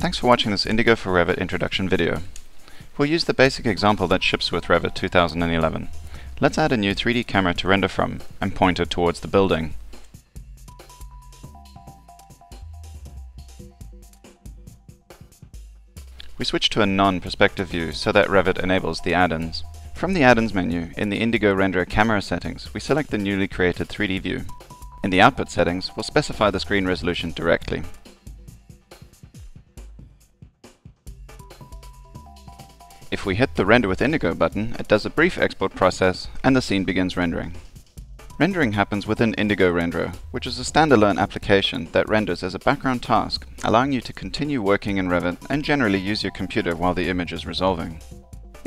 Thanks for watching this Indigo for Revit introduction video. We'll use the basic example that ships with Revit 2011. Let's add a new 3D camera to render from and point it towards the building. We switch to a non-perspective view so that Revit enables the add-ins. From the add-ins menu, in the Indigo Renderer camera settings, we select the newly created 3D view. In the output settings, we'll specify the screen resolution directly. If we hit the Render with Indigo button, it does a brief export process and the scene begins rendering. Rendering happens within Indigo Renderer, which is a standalone application that renders as a background task, allowing you to continue working in Revit and generally use your computer while the image is resolving.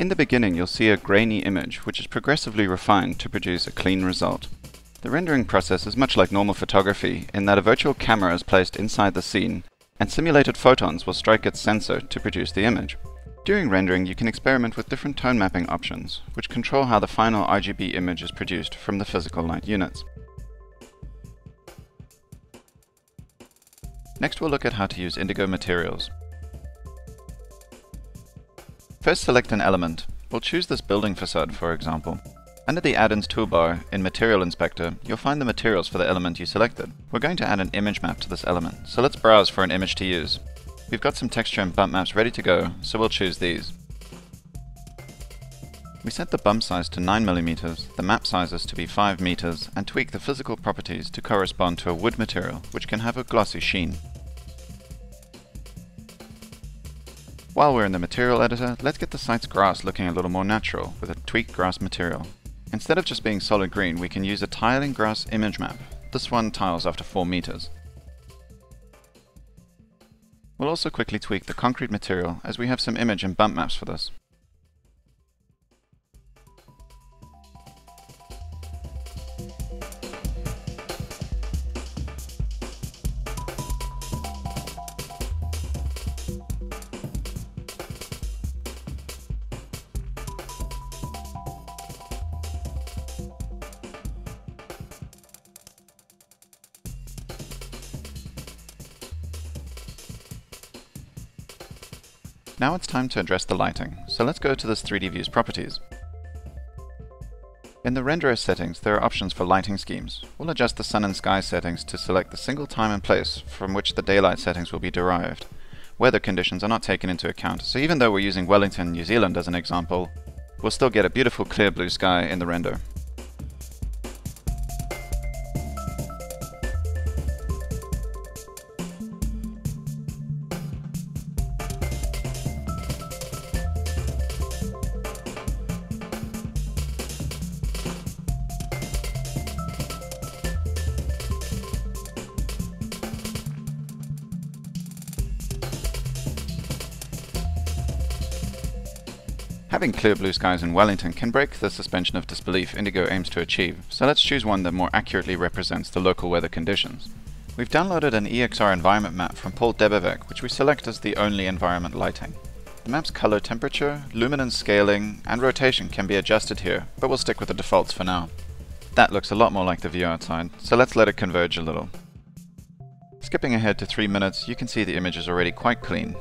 In the beginning, you'll see a grainy image, which is progressively refined to produce a clean result. The rendering process is much like normal photography in that a virtual camera is placed inside the scene and simulated photons will strike its sensor to produce the image. During rendering, you can experiment with different tone mapping options, which control how the final RGB image is produced from the physical light units. Next, we'll look at how to use Indigo materials. First, select an element. We'll choose this building facade, for example. Under the Add-ins toolbar in Material Inspector, you'll find the materials for the element you selected. We're going to add an image map to this element, so let's browse for an image to use. We've got some texture and bump maps ready to go, so we'll choose these. We set the bump size to 9 mm, the map sizes to be 5 m, and tweak the physical properties to correspond to a wood material, which can have a glossy sheen. While we're in the material editor, let's get the site's grass looking a little more natural with a tweaked grass material. Instead of just being solid green, we can use a tiling grass image map. This one tiles after 4 m. We'll also quickly tweak the concrete material as we have some image and bump maps for this. Now it's time to address the lighting, so let's go to this 3D view's properties. In the renderer settings, there are options for lighting schemes. We'll adjust the sun and sky settings to select the single time and place from which the daylight settings will be derived. Weather conditions are not taken into account, so even though we're using Wellington, New Zealand as an example, we'll still get a beautiful clear blue sky in the render. Having clear blue skies in Wellington can break the suspension of disbelief Indigo aims to achieve, so let's choose one that more accurately represents the local weather conditions. We've downloaded an EXR environment map from Paul Debevec, which we select as the only environment lighting. The map's color temperature, luminance scaling, and rotation can be adjusted here, but we'll stick with the defaults for now. That looks a lot more like the view outside, so let's let it converge a little. Skipping ahead to 3 minutes, you can see the image is already quite clean.